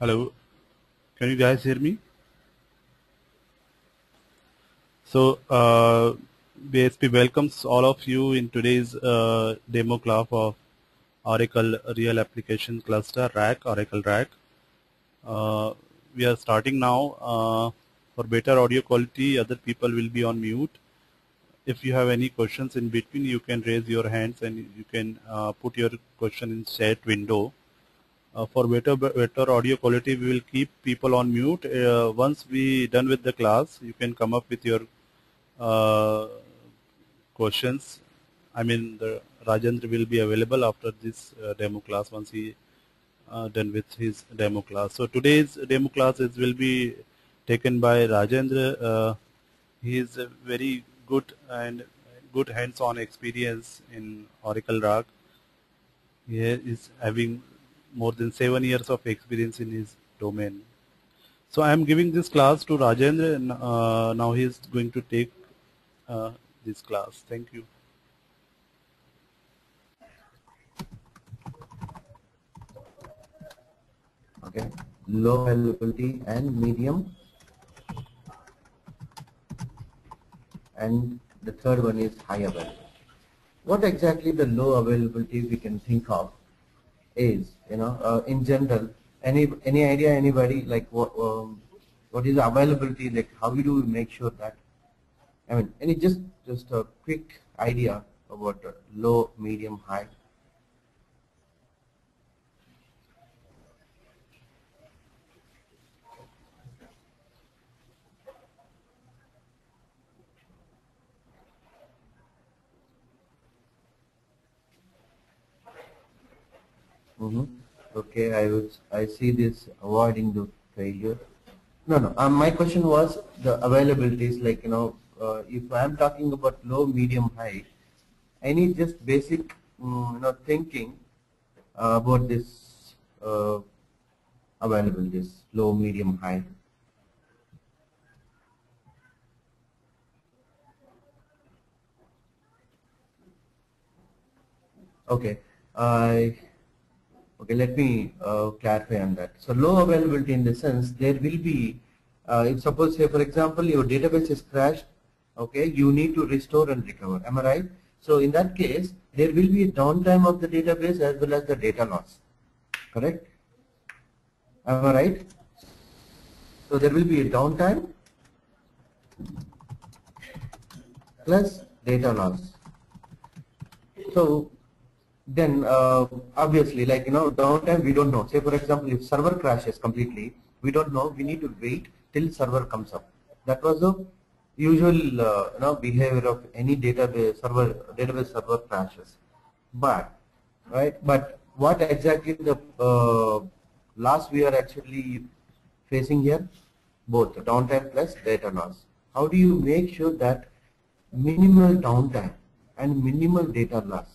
Hello, can you guys hear me? So BISP welcomes all of you in today's demo class of Oracle Real Application Cluster RAC, Oracle RAC. We are starting now. For better audio quality, other people will be on mute. If you have any questions in between, you can raise your hands and you can put your question in chat window. For better audio quality, we will keep people on mute. Once we done with the class, you can come up with your questions. I mean, the Rajendra will be available after this demo class once he done with his demo class. So today's demo class will be taken by Rajendra. He is a very good hands-on experience in Oracle RAC. He is having more than 7 years of experience in his domain. So I am giving this class to Rajendra, and now he is going to take this class. Thank you. Okay. Low availability and medium. And the third one is high availability. What exactly the low availability we can think of is, you know, in general, any idea, anybody, like what is availability, like how do we make sure that, I mean, any just a quick idea about low, medium, high. Okay, I see this avoiding the failure. No. My question was the availabilities. Like, you know, if I am talking about low, medium, high, any just basic, you know, thinking about this availabilities, low, medium, high. Okay, Okay, let me clarify on that. So low availability in the sense there will be, if suppose say for example your database is crashed, okay, you need to restore and recover, am I right? So in that case there will be a downtime of the database as well as the data loss, correct? Am I right? So there will be a downtime plus data loss. So then obviously, like, you know, downtime we don't know. Say for example if server crashes completely, we don't know, we need to wait till server comes up. That was the usual you know, behavior of any database server crashes. But right, but what exactly the loss we are actually facing here? Both downtime plus data loss. How do you make sure that minimal downtime and minimal data loss?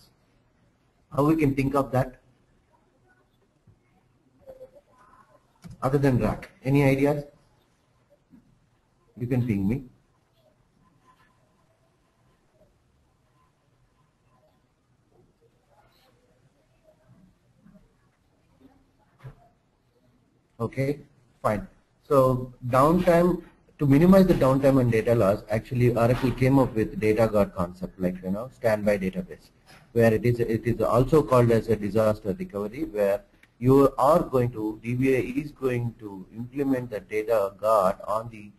How we can think of that other than RAC? Any ideas? You can ping me. Okay, fine. So downtime, to minimize the downtime and data loss, actually Oracle came up with data guard concept, like, you know, standby database, where it is also called as a disaster recovery, where you are going to, DBA is going to implement the data guard on the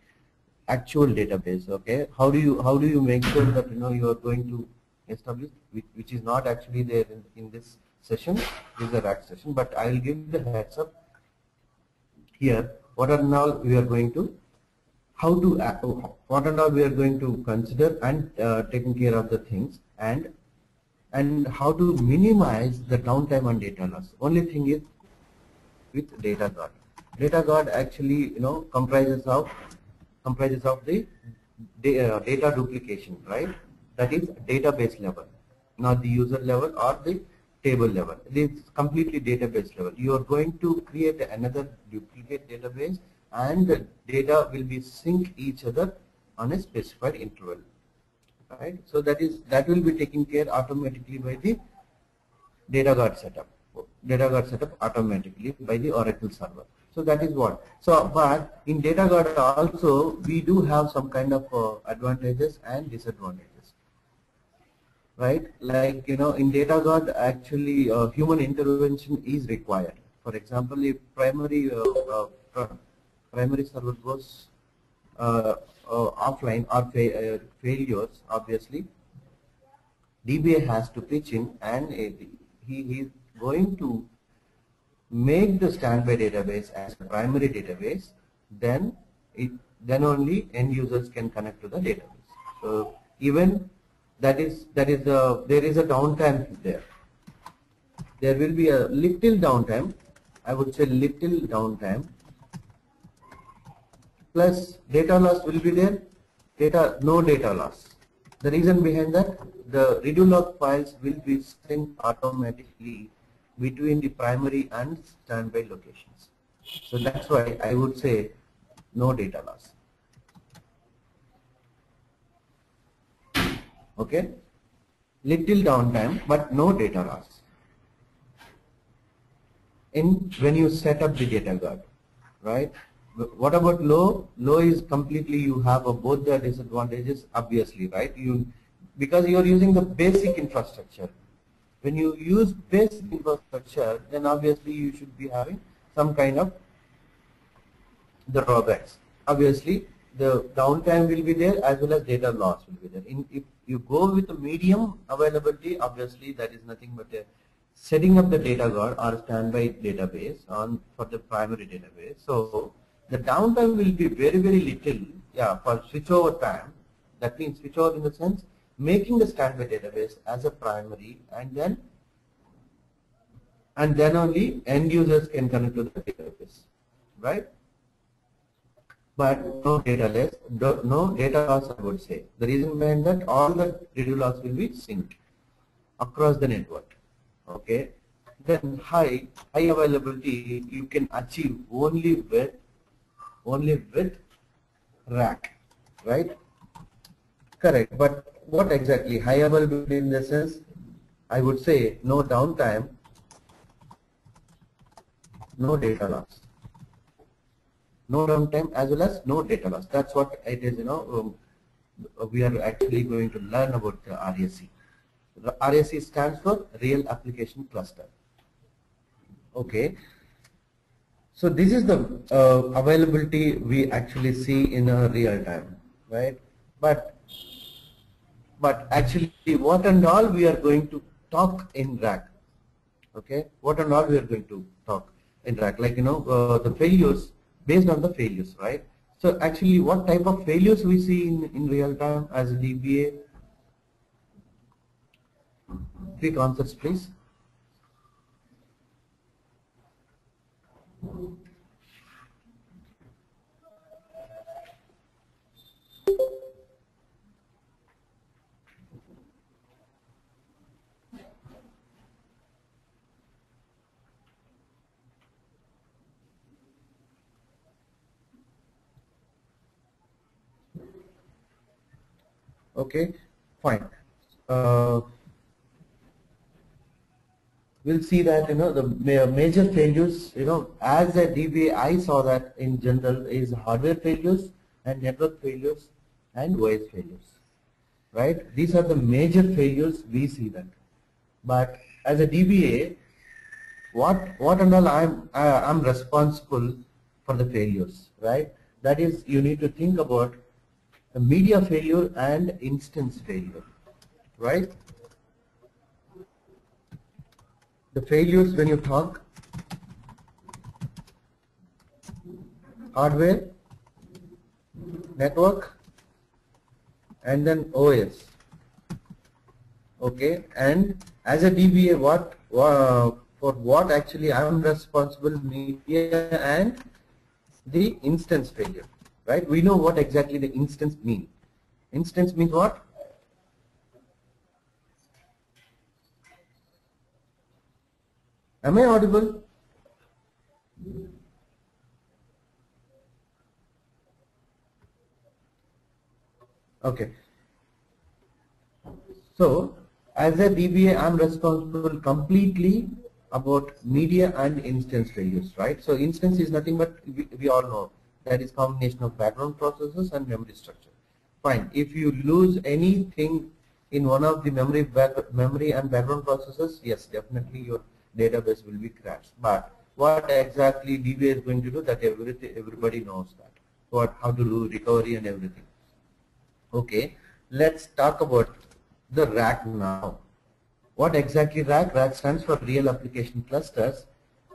actual database. Okay, how do you make sure that, you know, you are going to establish, which is not actually there in this session, this is a RAC session, but I will give the heads up here. What are now we are going to, how to, what and all we are going to consider and taking care of the things, and how to minimize the downtime and data loss. Only thing is with data guard. Data guard actually, you know, comprises of the data duplication, right? That is database level, not the user level or the table level. It is completely database level. You are going to create another duplicate database, and the data will be synced each other on a specified interval. Right, so that will be taken care automatically by the data guard setup automatically by the Oracle server. So that is what. So but in data guard also we do have some kind of advantages and disadvantages, right? Like, you know, in data guard actually human intervention is required. For example, if primary server goes offline or failures, obviously DBA has to pitch in, and he is going to make the standby database as a primary database. Then only end users can connect to the database. So even there is a downtime there. There will be a little downtime. I would say little downtime. Plus data loss will be there. No data loss. The reason behind that, the redo log files will be synced automatically between the primary and standby locations. So that's why I would say no data loss. Okay, little downtime but no data loss. When you set up the data guard, right? What about low? Low is completely, you have both the disadvantages, obviously, right? Because you are using the basic infrastructure. When you use basic infrastructure, then obviously you should be having some kind of drawbacks. Obviously, the downtime will be there as well as data loss will be there. If you go with the medium availability, obviously that is nothing but setting up the data guard or standby database for the primary database. So the downtime will be very, very little. Yeah, for switchover time. That means switchover in the sense, making the standby database as a primary, and then only end users can connect to the database, right? But no data loss, I would say. The reason behind that, all the redo logs will be synced across the network. Okay. Then high availability you can achieve only with RAC, right? Correct. But what exactly high availability in the sense? I would say no downtime, no data loss. No downtime as well as no data loss. That's what it is, you know. We are actually going to learn about the RAC. The RAC stands for Real Application Cluster. Okay. So this is the availability we actually see in a real time, right? But actually, what and all we are going to talk in RAC, okay? What and all we are going to talk in RAC, like, you know, the failures, based on the failures, right? So actually, what type of failures we see in real time as a DBA? Three concepts, please. Okay, fine. We'll see that, you know, the major failures, you know, as a DBA I saw that in general is hardware failures and network failures and OS failures, right? These are the major failures we see that. But as a DBA, what and all I'm responsible for the failures, right? That is, you need to think about the media failure and instance failure, right? The failures, when you talk hardware, network, and then OS. Okay, and as a DBA, for what actually I am responsible, media and the instance failure. Right? We know what exactly the instance mean. Instance means what? Am I audible? Okay. So as a DBA, I'm responsible completely about media and instance values, right? So instance is nothing but we all know that is combination of background processes and memory structure. Fine. If you lose anything in one of the memory and background processes, yes, definitely your database will be crashed. But what exactly DBA is going to do, that everybody knows that. What, how to do recovery and everything. Okay, let's talk about the RAC now. What exactly RAC? RAC stands for Real Application Clusters,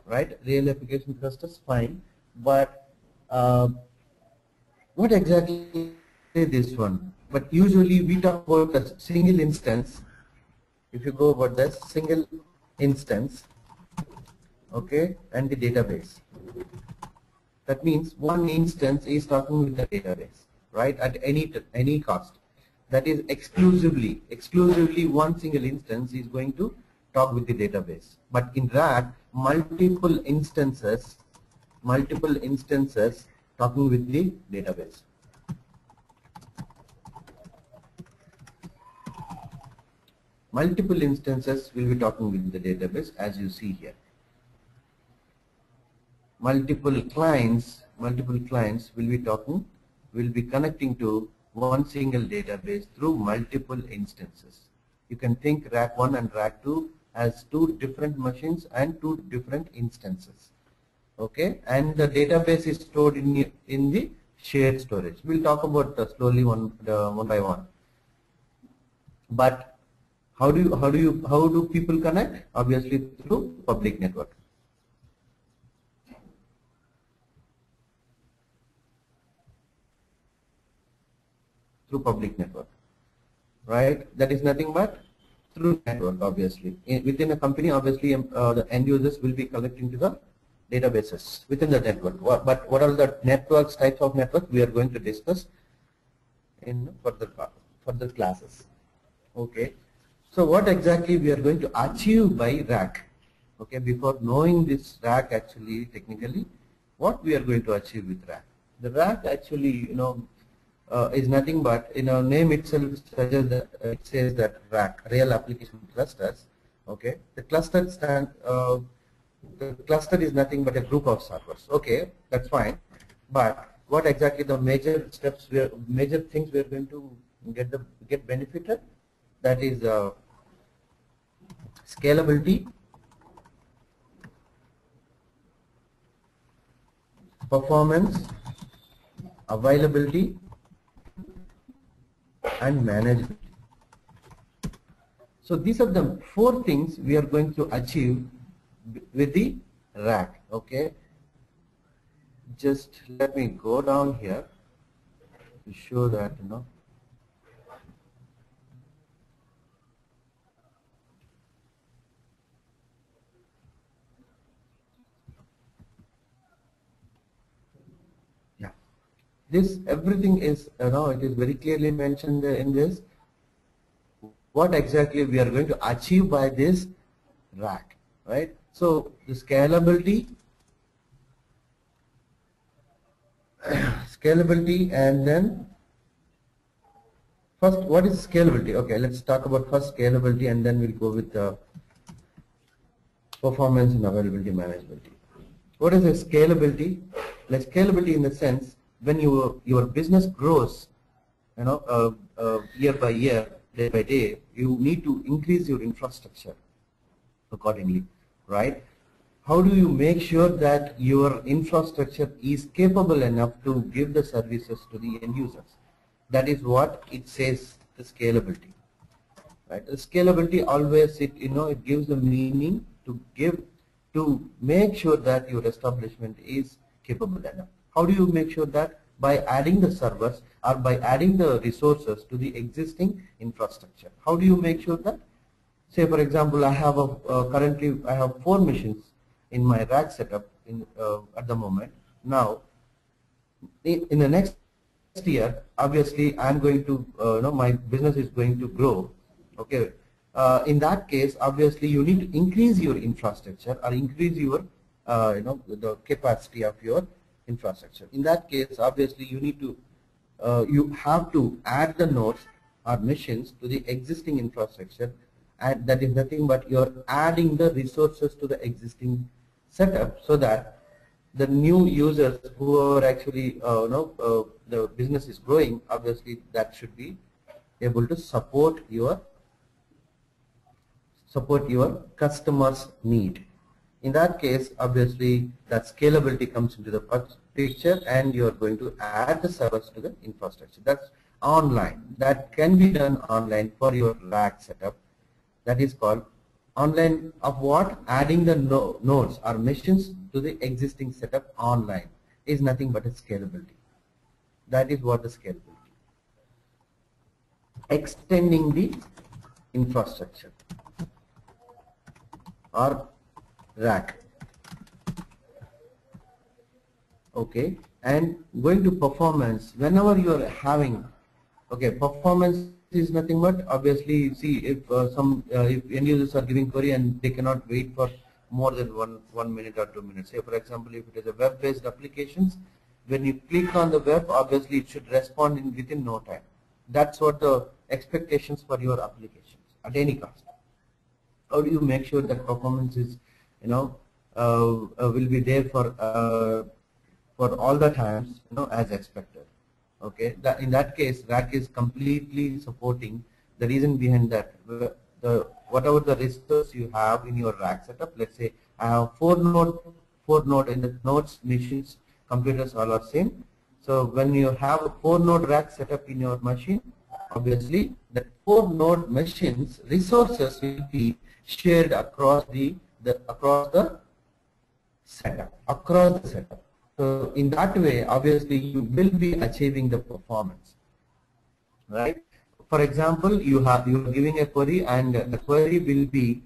right? Real Application Clusters, fine. But what exactly is this one? But usually we talk about a single instance. If you go about this, single instance, okay, and the database. That means one instance is talking with the database, right? At any cost. That is exclusively one single instance is going to talk with the database. But in RAC, multiple instances talking with the database. Multiple instances will be talking with the database, as you see here. Multiple clients will be connecting to one single database through multiple instances. You can think RAC 1 and RAC 2 as two different machines and two different instances. Okay, and the database is stored in the shared storage. We'll talk about slowly one by one. But how do people connect? Obviously through public network. Through public network, right? That is nothing but through network, obviously. Within a company, obviously the end users will be connecting to the databases within the network. But what are the networks, types of network, we are going to discuss in further classes. Okay. So what exactly we are going to achieve by RAC? Okay, before knowing this RAC actually technically, what we are going to achieve with RAC? The RAC actually, you know, is nothing but, you know, name itself suggests that it says that RAC, Real Application Clusters. Okay, the cluster the cluster is nothing but a group of servers. Okay, that's fine. But what exactly the major steps, major things we are going to get benefited? That is scalability, performance, availability, and management. So these are the four things we are going to achieve with the RAC. Okay. Just let me go down here to show that, you know. This everything is, you know, it is very clearly mentioned in this. What exactly we are going to achieve by this RAC, right? So the scalability, and then first, what is scalability? Okay, let's talk about first scalability, and then we'll go with the performance and availability management. What is the scalability? Like scalability in the sense, when your business grows, you know, year by year, day by day, you need to increase your infrastructure accordingly, right? How do you make sure that your infrastructure is capable enough to give the services to the end users? That is what it says, the scalability, right? The scalability always, it, you know, it gives the meaning to make sure that your establishment is capable enough. How do you make sure that? By adding the servers or by adding the resources to the existing infrastructure. How do you make sure that? Say, for example, I have currently I have 4 machines in my RAC setup at the moment. Now, in the next year, obviously I am going to, you know, my business is going to grow. Okay, in that case, obviously you need to increase your infrastructure or increase your, you know, the capacity of your infrastructure. In that case, obviously you need to, you have to add the nodes or machines to the existing infrastructure and that is nothing but you are adding the resources to the existing setup, so that the new users who are actually the business is growing, obviously that should be able to support your customers' need. In that case, obviously that scalability comes into the picture, and you are going to add the servers to the infrastructure. That's online. That can be done online for your rack setup. That is called online of what? Adding the nodes or machines to the existing setup online is nothing but a scalability. That is what the scalability. Extending the infrastructure or rack. Okay, and going to performance. Whenever you are having, okay, performance is nothing but, obviously, see, if if end users are giving query and they cannot wait for more than one minute or 2 minutes. Say, for example, if it is a web-based applications, when you click on the web, obviously it should respond in within no time. That's what the expectations for your applications at any cost. How do you make sure that performance is, will be there for all the times, as expected? Okay, that in that case, RAC is completely supporting. The reason behind that, whatever the resources you have in your rack setup, let's say I have four nodes, and the nodes, machines, computers all are same. So when you have a 4-node rack setup in your machine, obviously the 4-node machines resources will be shared across the setup. So in that way, obviously you will be achieving the performance, right? For example, you are giving a query, and the query will be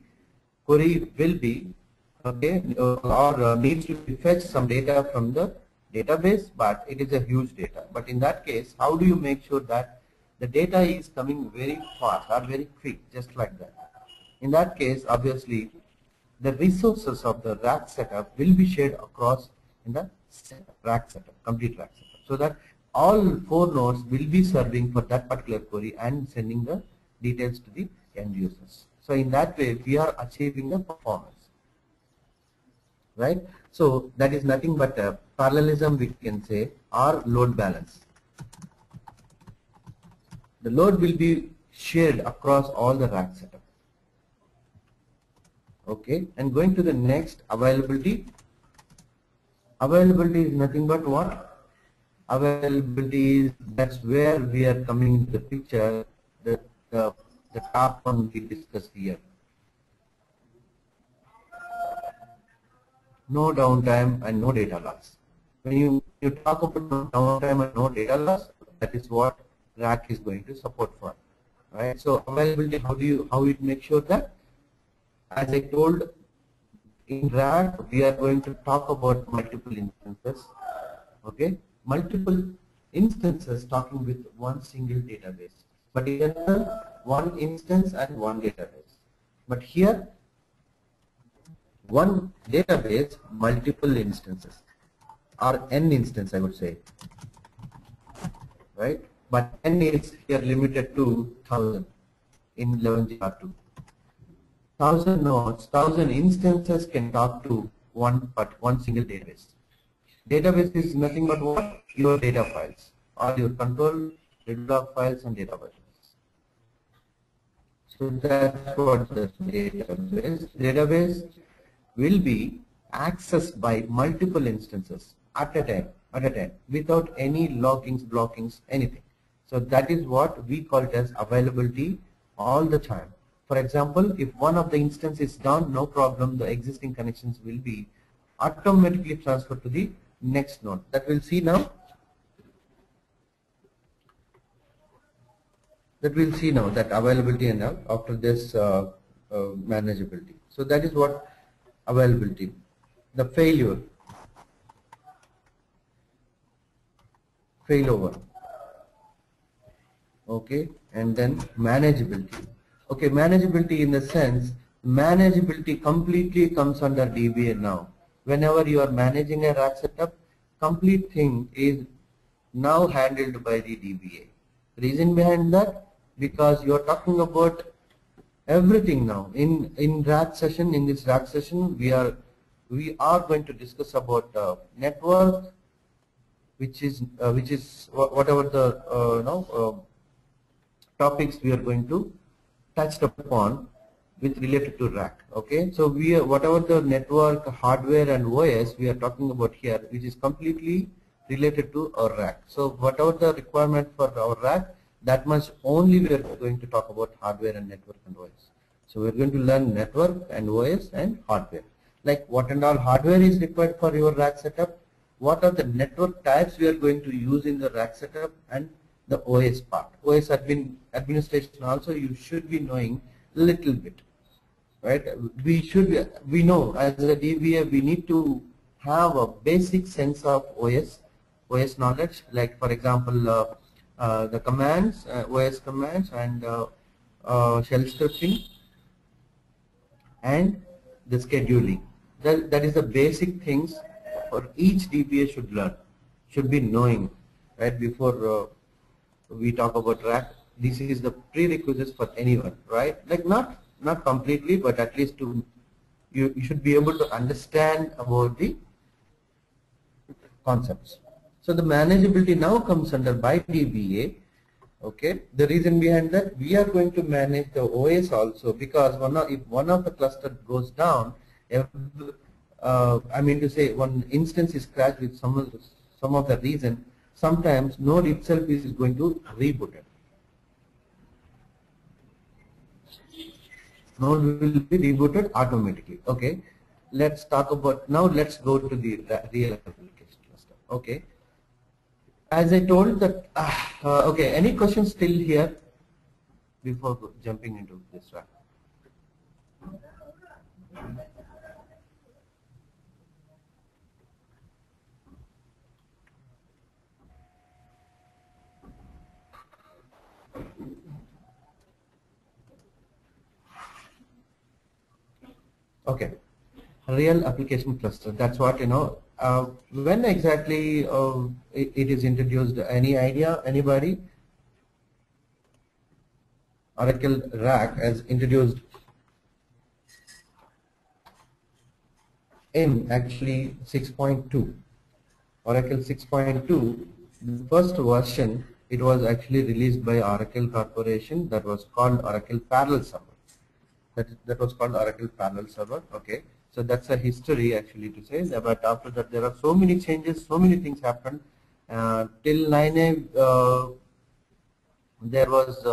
okay, or needs to fetch some data from the database, but it is a huge data. But in that case, how do you make sure that the data is coming very fast or very quick, just like that? In that case, obviously the resources of the rack setup will be shared across in the complete rack setup, so that all 4 nodes will be serving for that particular query and sending the details to the end users. So in that way, we are achieving the performance, right? So that is nothing but a parallelism, we can say, or load balance. The load will be shared across all the rack setup. Okay, and going to the next, availability. Availability is nothing but what? Availability is, that's where we are coming to the picture, the top one we discussed here. No downtime and no data loss. When you talk about no downtime and no data loss, that is what RAC is going to support for, right? So availability, how it makes sure that, as I told, in RAC we are going to talk about multiple instances. Okay, multiple instances talking with one single database, but in general one instance and one database. But here, one database, multiple instances, or n instance, I would say, right? But n is here limited to 1000 in 11gr2. 1000 nodes, 1000 instances can talk to one single database. Database is nothing but what? Your data files, or your control log files and data files. So that's what the database. Database will be accessed by multiple instances at a time, without any lockings, blockings, anything. So that is what we call it as availability all the time. For example, if one of the instance is down, no problem, the existing connections will be automatically transferred to the next node. That we'll see now. That availability and now after this manageability. So that is what availability. The failover. Okay, and then manageability. Okay, manageability in the sense, manageability completely comes under DBA now. Whenever you are managing a rack setup, complete thing is now handled by the DBA. Reason behind that, because you are talking about everything now. In RAC session, in this RAC session, we are going to discuss about network, which is whatever the topics we are going to touch upon with related to RAC. Okay, so we are, whatever the network, hardware, and OS we are talking about here, which is completely related to our RAC. So whatever the requirement for our RAC, that much only we are going to talk about hardware and network and OS. So we are going to learn network and OS and hardware. Like what and all hardware is required for your RAC setup, what are the network types we are going to use in the RAC setup, and the OS part. OS administration also you should be knowing little bit, right? We know as a DBA we need to have a basic sense of OS knowledge, like for example the commands, OS commands, and shell scripting, and the scheduling. That is the basic things for each DBA should learn, should be knowing, right? Before we talk about RAC, this is the prerequisites for anyone, right? Like not completely, but at least you should be able to understand about the concepts. So the manageability now comes under by DBA. Okay, the reason behind that, we are going to manage the OS also, because if one of the cluster goes down, one instance is crashed with some of the reason, sometimes node itself is going to reboot it. Node will be rebooted automatically. Okay, let's talk about now. Let's go to the real application cluster. Okay, as I told that. Okay, any questions still here before jumping into this one? Okay, real application cluster. That's what you know. When exactly it is introduced? Any idea? Anybody? Oracle RAC has introduced in actually 6.2. Oracle 6.2. The first version, it was actually released by Oracle Corporation. That was called Oracle Parallel Server. That was called Oracle Parallel Server. Okay, so that's a history actually to say. But after that, there are so many changes, so many things happened. Till 9A, there was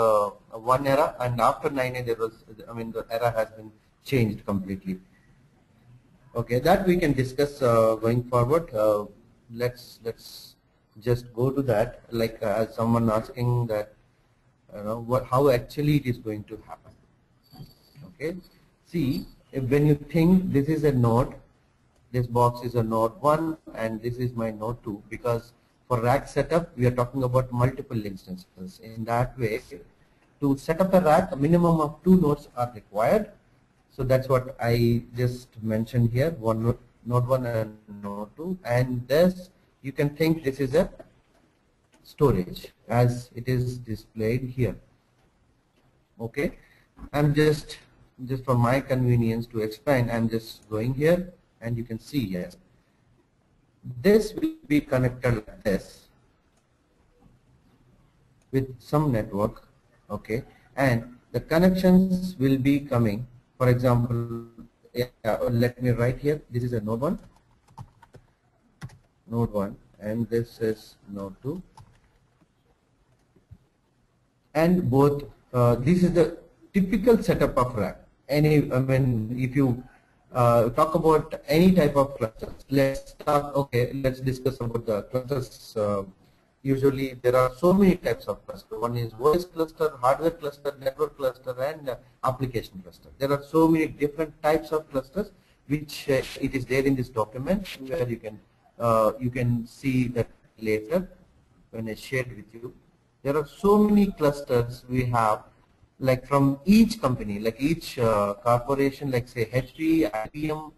one era, and after 9A, there was. I mean, the era has been changed completely. Okay, that we can discuss going forward. Let's just go to that. Like as someone asking that, how actually it is going to happen. Okay. See, when you think this is a node, this box is a node 1 and this is my node 2, because for RAC setup we are talking about multiple instances. In that way, to set up a RAC, a minimum of 2 nodes are required. So that's what I just mentioned here, node 1 and node 2. And this, you can think this is a storage as it is displayed here. Okay, I'm just for my convenience to explain, I'm just going here, and you can see here. Yes, this will be connected like this with some network, okay, and the connections will be coming. For example, let me write here. This is a node 1, and this is node 2, and both. This is the typical setup of RAC. If you talk about any type of clusters, let's discuss about the clusters. Usually there are so many types of clusters. One is OS cluster, hardware cluster, network cluster, and application cluster. There are so many different types of clusters, which it is there in this document, where you can see that later when I shared with you. There are so many clusters we have. Like from each company, like each corporation, like say HP, IBM,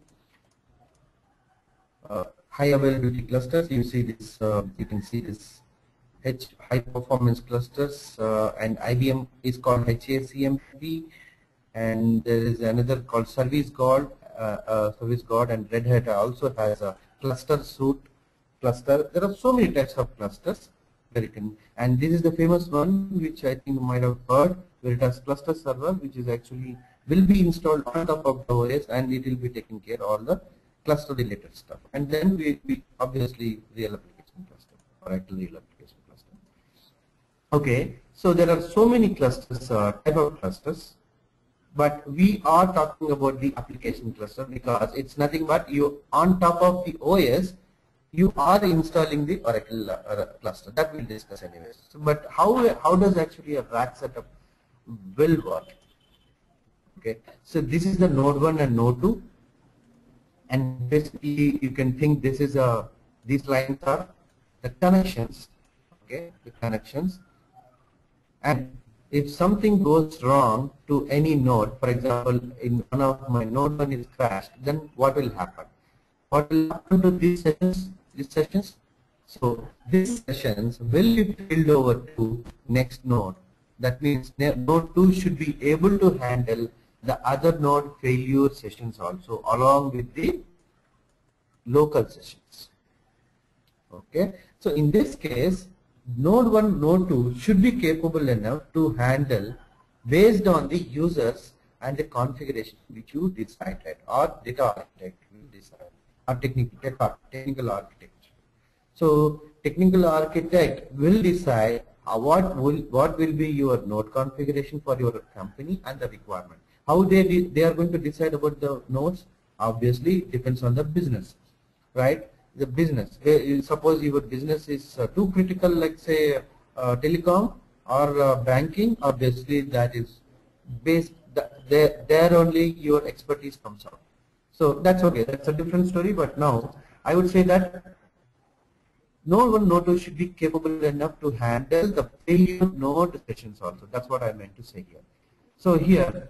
high availability clusters. You see this. You can see this. High performance clusters, and IBM is called HACMP, and there is another called Service Guard. And Red Hat also has a cluster suite cluster. There are so many types of clusters that you can, and this is the famous one which I think you might have heard, where it has cluster server, which is actually will be installed on top of the OS, and it will be taking care of all the cluster related stuff. And then we obviously real application cluster, or actually real application cluster. Okay, so there are so many clusters, type of clusters, but we are talking about the application cluster because it's nothing but you on top of the OS you are installing the Oracle cluster. That we'll discuss anyways. So, but how does actually a rack setup will work? Okay, so this is the node 1 and node 2, and basically you can think this is a, these lines are the connections. Okay, the connections, and if something goes wrong to any node, for example, in one of my node 1 is crashed, then what will happen? What will happen to these sessions? So these sessions will be filled over to next node. That means node 2 should be able to handle the other node failure sessions also, along with the local sessions. Okay, so in this case, node 1, node 2 should be capable enough to handle based on the users and the configuration which you decided, or data architect will decide, or technical architect. So technical architect will decide what will be your node configuration for your company and the requirement. How they are going to decide about the nodes obviously depends on the business, right? The business, suppose your business is too critical, like say telecom or banking, obviously that is based there only your expertise comes out. So that's okay, that's a different story. But now I would say that node 1, node 2 should be capable enough to handle the failure node sessions also. That's what I meant to say here. So here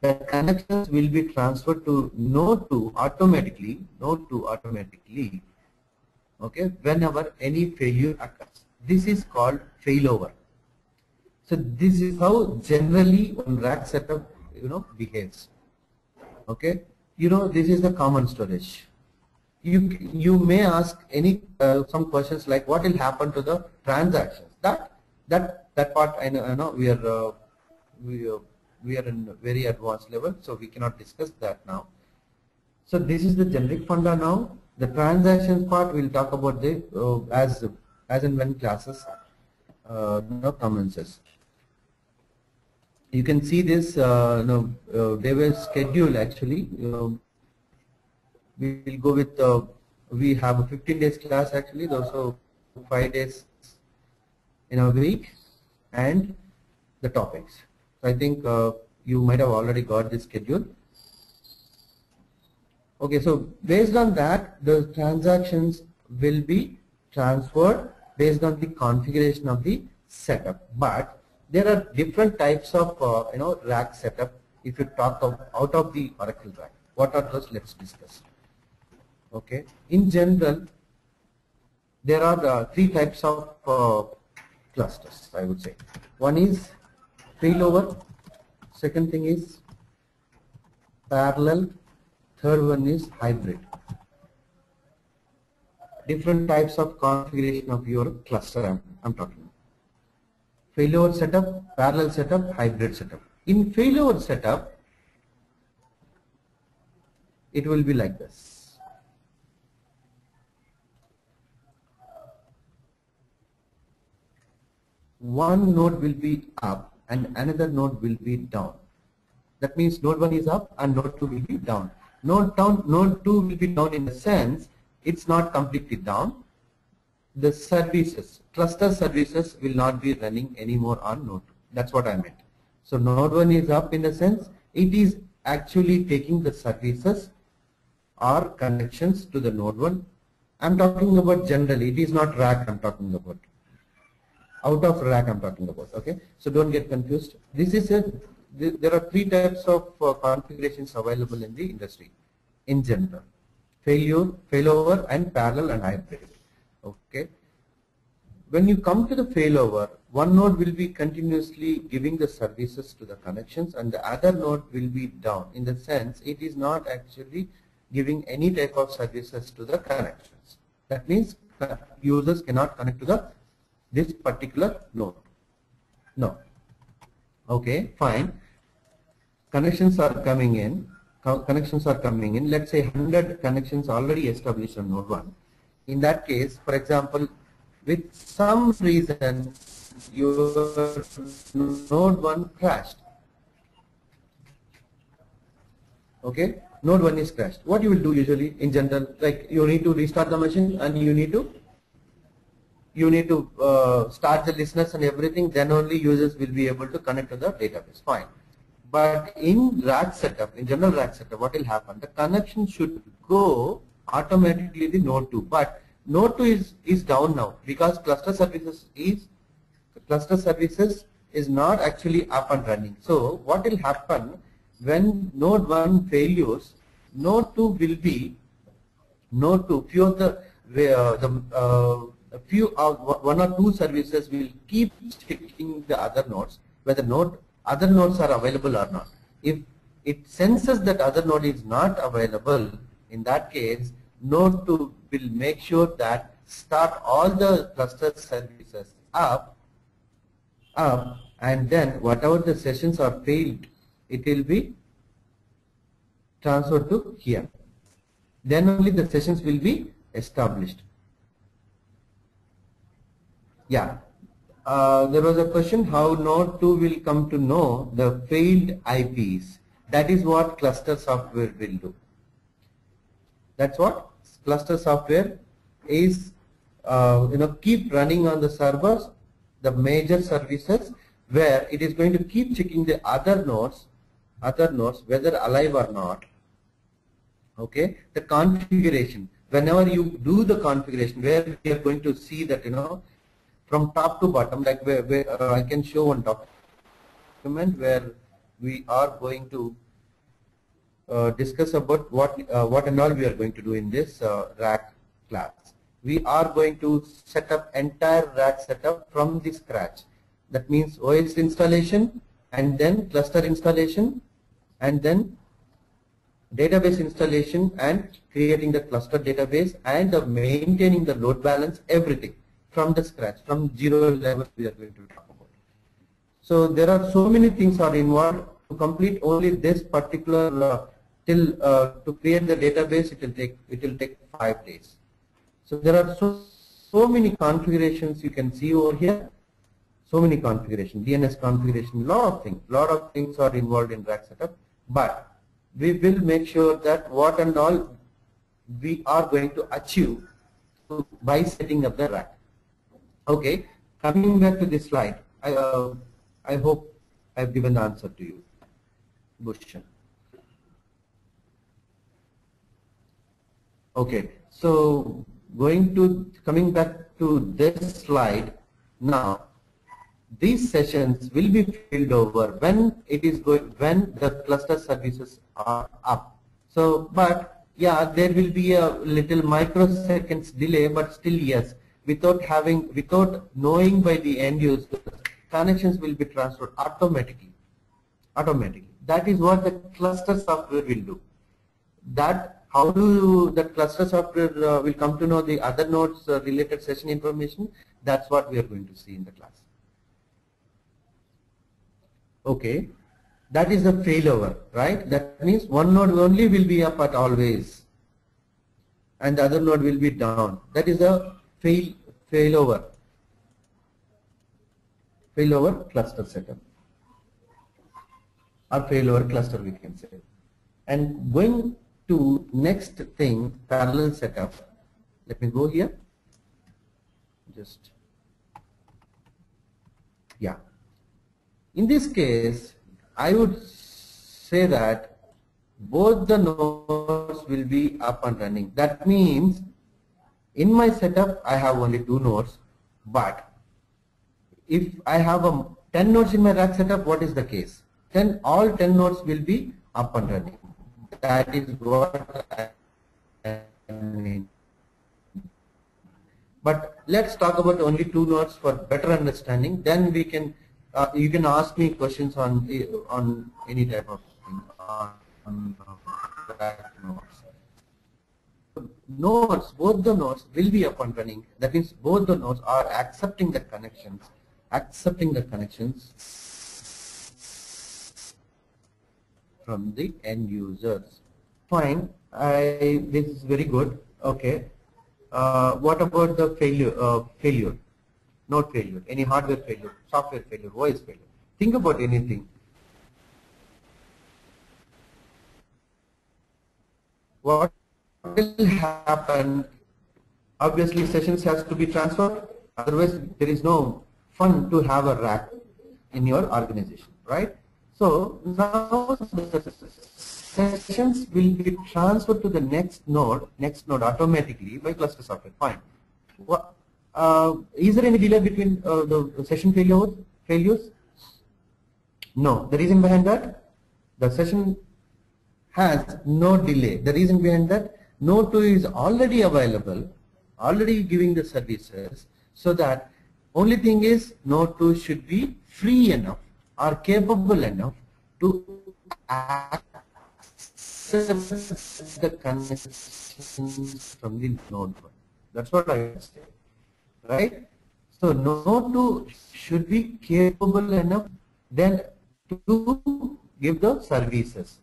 the connections will be transferred to node 2 automatically, okay, whenever any failure occurs. This is called failover. So this is how generally one rack setup, you know, behaves. Okay, you know, this is the common storage. You may ask any some questions like what will happen to the transactions. That part I know we are in a very advanced level, so we cannot discuss that now. So this is the generic funda. Now the transactions part we'll talk about the as and when classes commences. You can see this they were scheduled actually. We will go with we have a 15 days class actually, so 5 days in a week, and the topics. So I think you might have already got this schedule. Okay, so based on that, the transactions will be transferred based on the configuration of the setup. But there are different types of rack setup. If you talk of out of the Oracle rack, what are those? Let's discuss. Okay, in general there are three types of clusters, I would say. One is failover, second thing is parallel, third one is hybrid. Different types of configuration of your cluster I'm talking about. Failover setup, parallel setup, hybrid setup. In failover setup it will be like this. One node will be up and another node will be down. That means node 1 is up and node 2 will be down. Node 2 will be down in the sense it's not completely down. The services, cluster services, will not be running anymore on node 2. That's what I meant. So node 1 is up in the sense it is actually taking the services or connections to the node 1. I'm talking about generally. It is not rack I'm talking about. Out of rack I'm talking about. Okay, so don't get confused. This is there are three types of configurations available in the industry in general: failover and parallel and hybrid. Okay, When you come to the failover, one node will be continuously giving the services to the connections and the other node will be down. In the sense, it is not actually giving any type of services to the connections. That means users cannot connect to this particular node. No. Okay, fine. Connections are coming in. Let's say 100 connections already established on node 1. In that case, for example, with some reason your node 1 crashed. Okay, node 1 is crashed. What you will do usually in general, like you need to restart the machine and you need to start the listeners and everything, then only users will be able to connect to the database. Fine. But in RAC setup, in general RAC setup, what will happen? The connection should go automatically to node 2, but node 2 is down now because cluster services is not actually up and running. So what will happen when node 1 fails? Node 2 one or two services will keep checking the other nodes whether other nodes are available or not. If it senses that other node is not available, in that case node 2 will make sure that start all the cluster services up, and then whatever the sessions are failed, it will be transferred to here. Then only the sessions will be established. Yeah, there was a question how node 2 will come to know the failed IPs. That is what cluster software will do. That's what cluster software is, keep running on the servers, the major services, where it is going to keep checking the other nodes whether alive or not. Okay, the configuration. Whenever you do the configuration, where we are going to see that from top to bottom, like where I can show one document where we are going to discuss about what and all we are going to do in this RAC class. We are going to set up entire RAC setup from the scratch. That means OS installation, and then cluster installation, and then database installation, and creating the cluster database, and the maintaining the load balance, everything from the scratch, from zero level we are going to talk about. So there are so many things are involved to complete only this particular to create the database. It will take 5 days. So there are so many configurations you can see over here. So many configurations, DNS configuration, lot of things are involved in RAC setup. But we will make sure that what and all we are going to achieve by setting up the RAC. Okay, coming back to this slide, I hope I have given the answer to you, Bhushan. Okay, so coming back to this slide now. These sessions will be filled over when the cluster services are up. So, but yeah, there will be a little microseconds delay, but still yes, without knowing by the end user, connections will be transferred automatically. That is what the cluster software will do. How the cluster software will come to know the other nodes related session information. That's what we are going to see in the class. Okay, that is the failover, right? That means one node only will be up at always and the other node will be down. That is a failover cluster setup, or failover cluster we can say. And going to next thing, parallel setup. Let me go here. In this case, I would say that both the nodes will be up and running. That means in my setup I have only 2 nodes, but if I have 10 nodes in my RAC setup, what is the case? Then all 10 nodes will be up and running. That is what I mean. But Let's talk about only two nodes for better understanding. Then we can you can ask me questions on any type of thing on that nodes. Nodes, both the nodes will be up and running. That means both the nodes are accepting the connections. From the end users. Fine, this is very good. Okay, what about the failure? Node failure, any hardware failure, software failure, OS failure. Think about anything. What will happen? Obviously, sessions has to be transferred. Otherwise, there is no fun to have a rack in your organization, right? So now sessions will be transferred to the next node automatically by cluster software. Fine. What, is there any delay between the session failures? No. The reason behind that, the session has no delay. The reason behind that, node 2 is already available, already giving the services, so that only thing is node 2 should be free enough, are capable enough to access the connections from the node 1. That's what I would say, right? So node 2 should be capable enough then to give the services.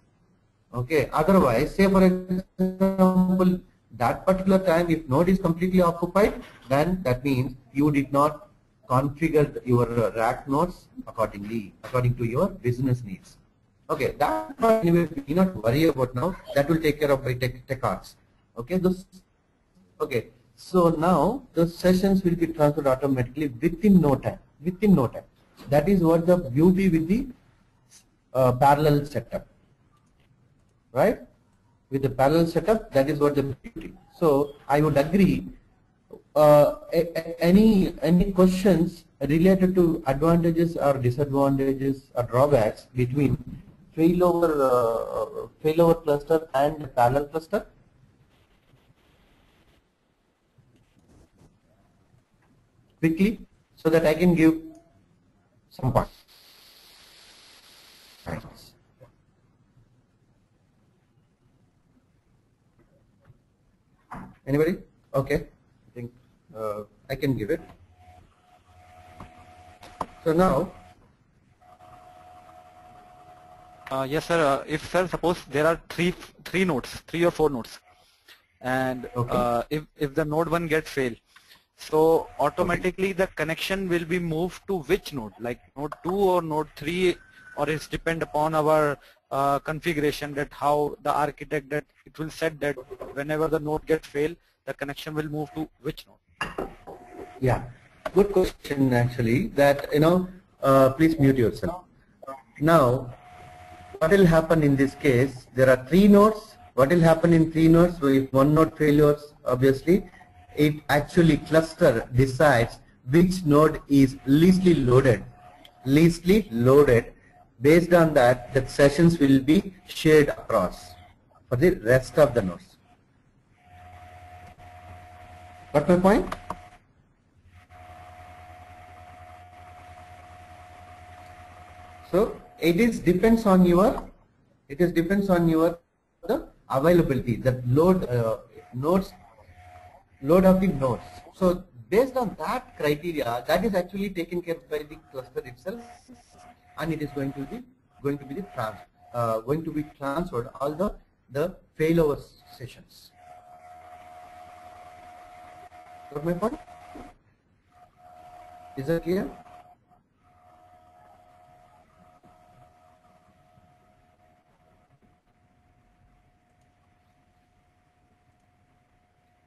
Okay, otherwise, say for example, that particular time if node is completely occupied, then that means you did not configure your rack nodes accordingly, according to your business needs. Okay, that anyway, we do not worry about now. That will take care of by tech arts. Okay, okay. So now the sessions will be transferred automatically within no time. That is what the beauty with the parallel setup, right? With the parallel setup, that is what the beauty. So I would agree. Any questions related to advantages or disadvantages or drawbacks between failover cluster and parallel cluster? Quickly, so that I can give some points. Anybody? Okay. I can give it. So now, yes, sir. If sir, suppose there are three or four nodes, and okay. If the node 1 gets failed, so automatically okay. The connection will be moved to which node, like node 2 or node 3, or it's depend upon our configuration that how the architect that it will set that whenever the node gets failed, the connection will move to which node. Yeah, good question actually. That please mute yourself. Now, what will happen in this case? There are three nodes. What will happen in three nodes? If one node fails, obviously, it actually cluster decides which node is leastly loaded. Based on that, the sessions will be shared across for the rest of the nodes. Got my point? So it depends on your the availability, the load load of the nodes. So based on that criteria, that is actually taken care of by the cluster itself, and it is going to be transferred all the failover sessions. Got my point? Is that clear?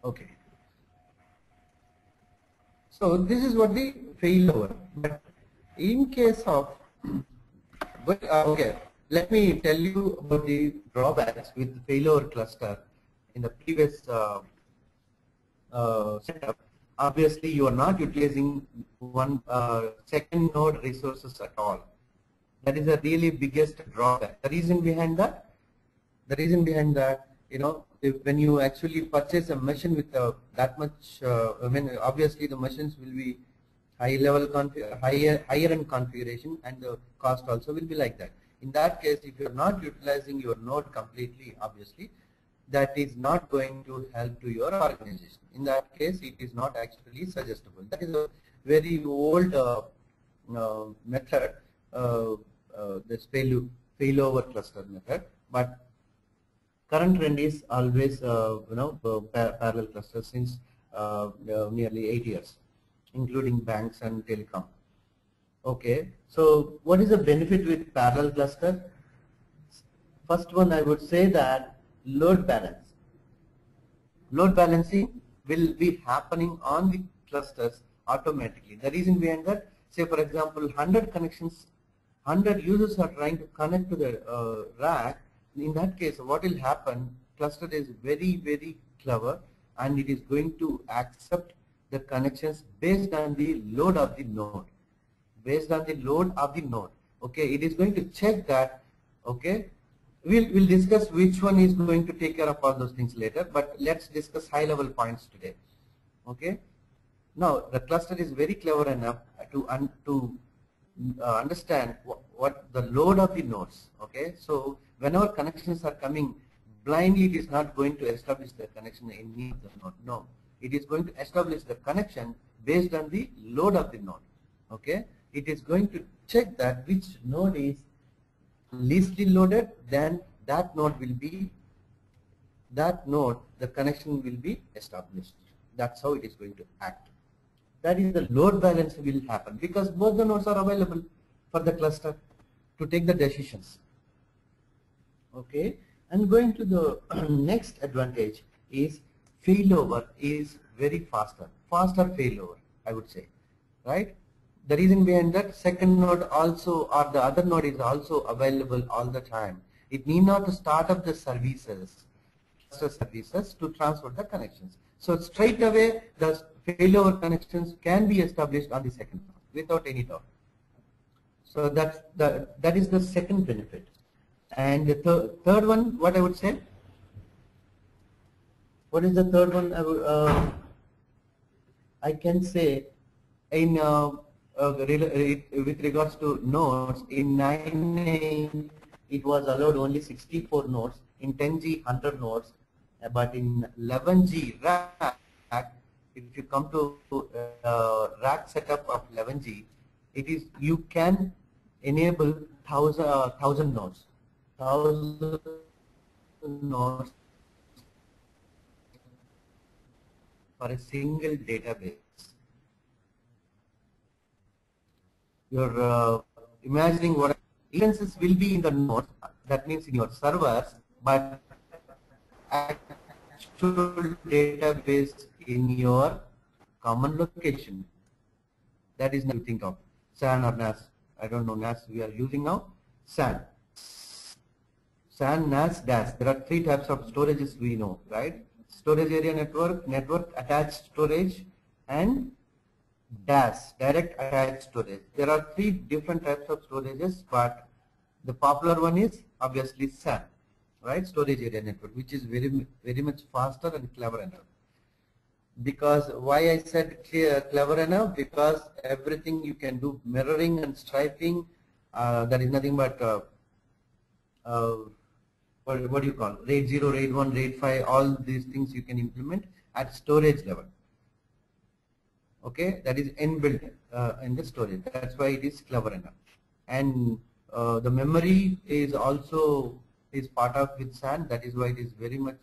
Okay. So this is what the failover. But in case of, okay, let me tell you about the drawbacks with the failover cluster in the previous setup. Obviously, you are not utilizing one second node resources at all. That is the really biggest drawback. The reason behind that, you know, when you actually purchase a machine with that much, I mean, obviously the machines will be higher end configuration, and the cost also will be like that. In that case, if you are not utilizing your node completely, obviously, that is not going to help to your organization. In that case, it is not actually suggestible. That is a very old method, this failover cluster method. But current trend is always, you know, parallel clusters since nearly 8 years, including banks and telecom. Okay, so what is the benefit with parallel cluster? First one, I would say that load balance. Load balancing will be happening on the clusters automatically. The reason behind that, say for example, 100 connections, 100 users are trying to connect to the rack. In that case, what will happen? Cluster is very, very clever, and it is going to accept the connections based on the load of the node. Based on the load of the node, okay, it is going to check that. Okay, we'll discuss which one is going to take care of all those things later, but let's discuss high-level points today. Okay, now the cluster is very clever enough to understand what the load of the nodes. Okay, so whenever connections are coming blindly, it is not going to establish the connection in any of the node. No, it is going to establish the connection based on the load of the node. Okay, it is going to check that which node is leastly loaded, then that node the connection will be established. That's how it is going to act. That is, the load balance will happen because both the nodes are available for the cluster to take the decisions. Okay, and going to the next advantage is failover is very faster failover, I would say, right? The reason behind that, second node also or the other node is also available all the time. It need not to start up the services to transfer the connections. So straight away the failover connections can be established on the second node without any doubt. So that is the second benefit. And the third one, what I would say? What is the third one? I can say in with regards to nodes, in 9A it was allowed only 64 nodes, in 10G 100 nodes, but in 11G rack, if you come to rack setup of 11G, it is you can enable 1,000 nodes for a single database. You're imagining what instances will be in the node, that means in your servers, but actual database in your common location. That is what you think of. SAN or NAS. I don't know, NAS we are using now. SAN. SAN, NAS, DAS. There are three types of storages we know, right? Storage area network, network attached storage, and DAS, direct attached storage. There are three different types of storages, but the popular one is obviously SAN, right? Storage area network, which is very, very much faster and clever enough. Because why I said clever enough? Because everything you can do, mirroring and striping, that is nothing but what do you call? RAID 0, RAID 1, RAID 5, all these things you can implement at storage level. Okay, that is inbuilt in the storage. That's why it is clever enough. And the memory is also part of with SAN. That is why it is very much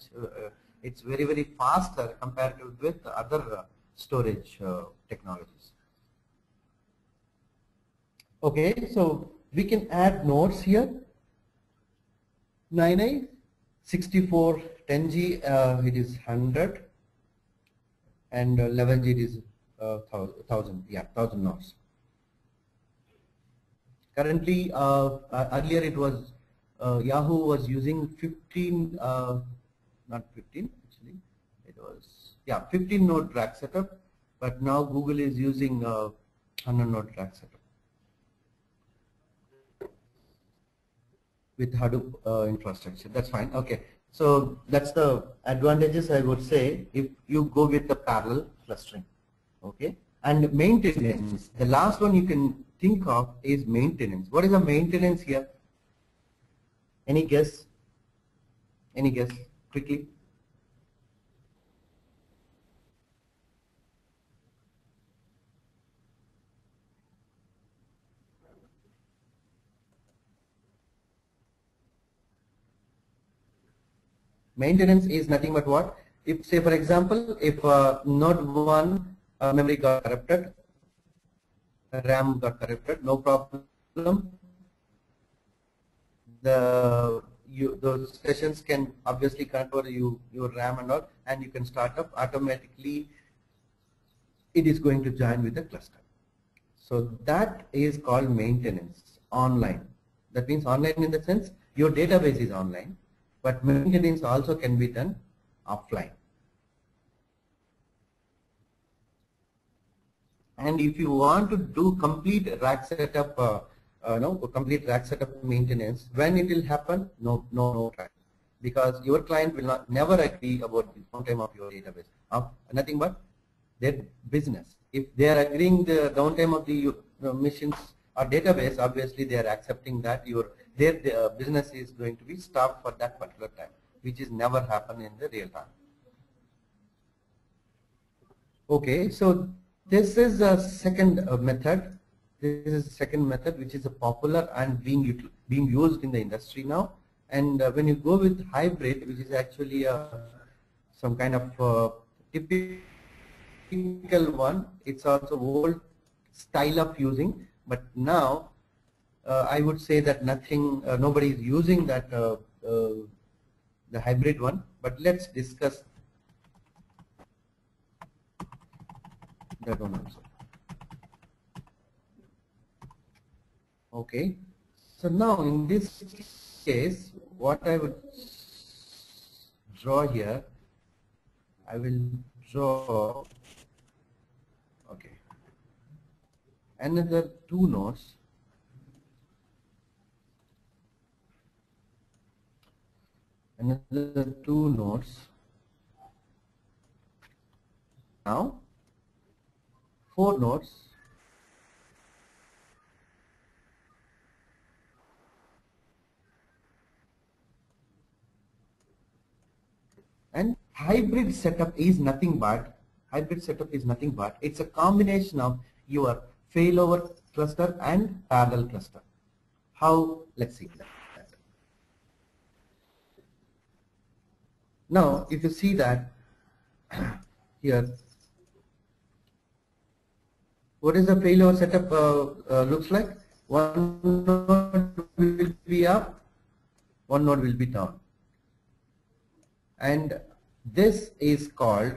it's very, very faster compared to with other storage technologies. Okay, so we can add nodes here. 9A, 64, 10G it is 100, and 11G it is 1,000 nodes. Currently, earlier it was Yahoo was using 15 node rack setup, but now Google is using 100 node rack setup with Hadoop infrastructure. That's fine. Okay, So that's the advantages, I would say, if you go with the parallel clustering. Okay, and maintenance, the last one you can think of is maintenance. What is the maintenance here? Any guess? Any guess quickly? Maintenance is nothing but what? If, say, for example, if node 1 memory got corrupted, RAM got corrupted, no problem. Those sessions can obviously connect over your RAM and all, and you can start up automatically. It is going to join with the cluster. So that is called maintenance online. That means online in the sense your database is online, but maintenance also can be done offline. And if you want to do complete rack setup, complete rack setup maintenance, when it will happen? No time, because your client will never agree about the downtime of your database. Nothing but their business. If they are agreeing the downtime of the machines or database, obviously they are accepting that their business is going to be stopped for that particular time, which is never happen in the real time. Okay, so this is a second method. This is the second method, which is a popular and being used in the industry now. And when you go with hybrid, which is actually some kind of typical one, it's also old style of using, but now I would say that nobody is using that the hybrid one. But let's discuss that one also. Okay, so now in this case, what I would draw here, I will draw another two nodes. Now 4 nodes. And hybrid setup is nothing but it's a combination of your failover cluster and parallel cluster. How? Let's see that. Now, if you see that here, what is the failover setup looks like? One node will be up, one node will be down, and this is called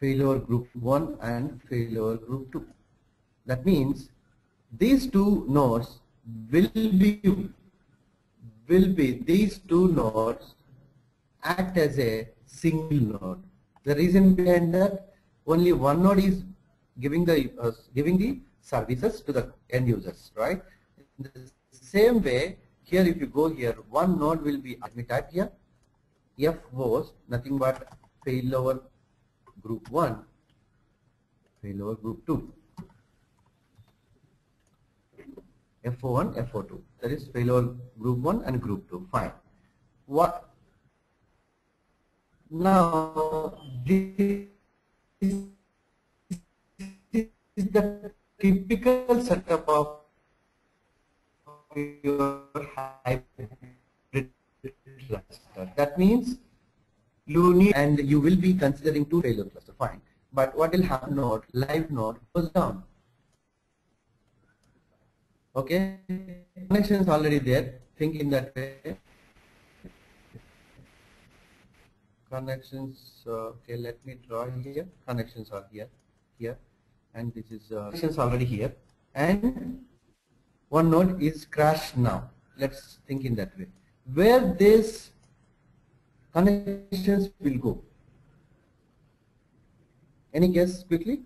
failover group 1 and failover group 2. That means these two nodes will act as a single node. The reason behind that, only one node is giving the services to the end users, right? In the same way, here if you go here, one node will be, let me type here, F was nothing but failover group 1, failover group 2. FO1, FO2. That is failover group 1 and group 2. Fine. What? Now this is the typical setup of your hybrid cluster. That means you need, and you will be considering two failover cluster. Fine. But what will happen? Node, live node goes down. Okay, connection is already there. Think in that way. Connections. Okay, let me draw here. Connections are here, and this is connections already here. And one node is crashed now. Let's think in that way. Where this connections will go? Any guess quickly?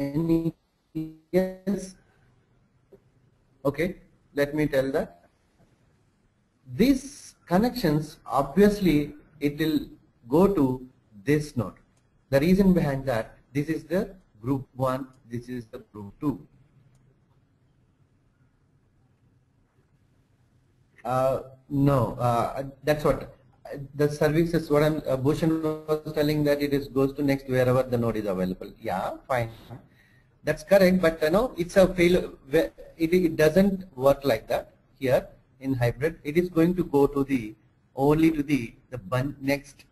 Any yes? Okay, let me tell that. These connections, obviously it will go to this node. The reason behind that, this is the group 1, this is the group 2. That's what the service is. What I'm Bhushan was telling, that it is goes to next wherever the node is available. Yeah, fine, that's correct. But you know, it's a fail. It doesn't work like that here in hybrid. It is going to go to the only to the next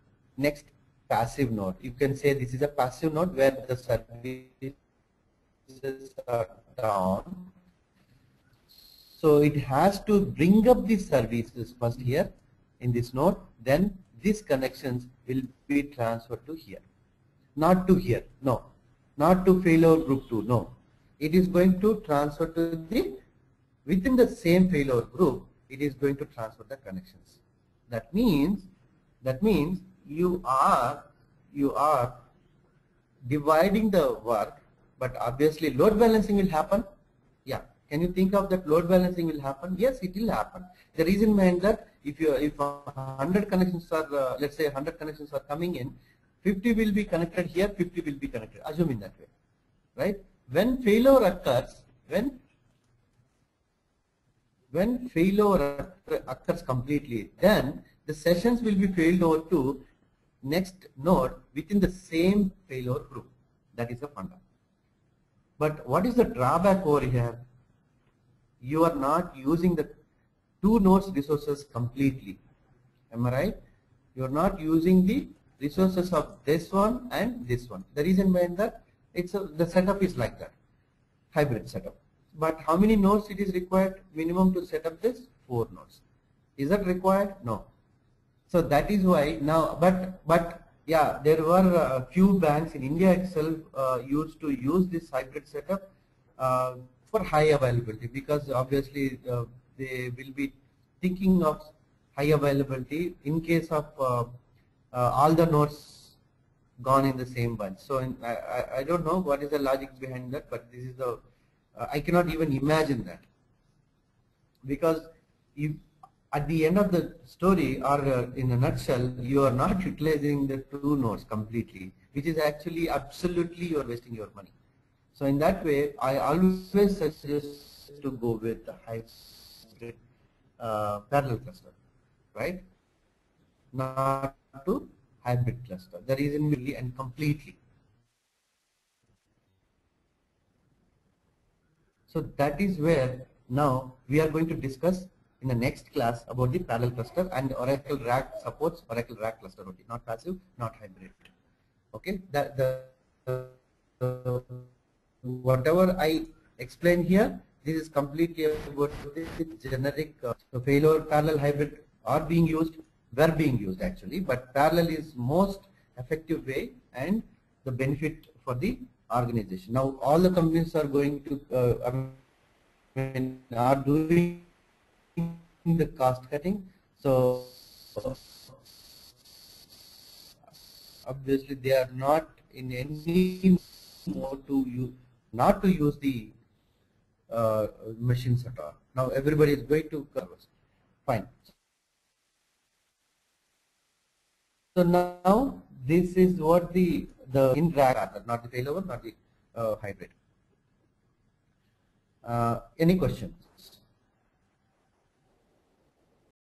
passive node. You can say this is a passive node where the services are down. So it has to bring up the services first here in this node, then these connections will be transferred to here. Not to here, no. Not to failover group 2, no. It is going to transfer to the, within the same failover group, it is going to transfer the connections. That means you are dividing the work, but obviously load balancing will happen. Yeah. Can you think of that load balancing will happen? Yes, it will happen. The reason behind that, if 100 connections are, let's say 100 connections are coming in, 50 will be connected here, 50 will be connected. Assume in that way, right? When failover occurs completely, then the sessions will be failed over to next node within the same failover group. That is the funda. But what is the drawback over here? You are not using the two nodes resources completely. Am I right? You are not using the resources of this one and this one. The reason behind that, the setup is like that, hybrid setup. But how many nodes it is required minimum to set up this? 4 nodes. Is that required? No. So that is why now. But yeah, there were a few banks in India itself used to use this hybrid setup. For high availability, because obviously they will be thinking of high availability in case of all the nodes gone in the same bunch. So I don't know what is the logic behind that, but this is the I cannot even imagine that, because if at the end of the story or in a nutshell, you are not utilizing the two nodes completely, which is actually absolutely you are wasting your money. So in that way, I always suggest to go with the hybrid parallel cluster, right? Not to hybrid cluster. The reason really and completely. So that is where now we are going to discuss in the next class about the parallel cluster, and Oracle RAC supports Oracle RAC cluster only, not passive, not hybrid. Okay, whatever I explain here, this is completely about the generic failover parallel hybrid are being used, were being used actually, but parallel is most effective way and the benefit for the organization. Now all the companies are going to are doing the cost cutting, so obviously they are not in any mode to use. Not to use the machines at all. Now everybody is going to curves. Fine. So now this is what the in RAC, not the failover, not the hybrid. Any questions?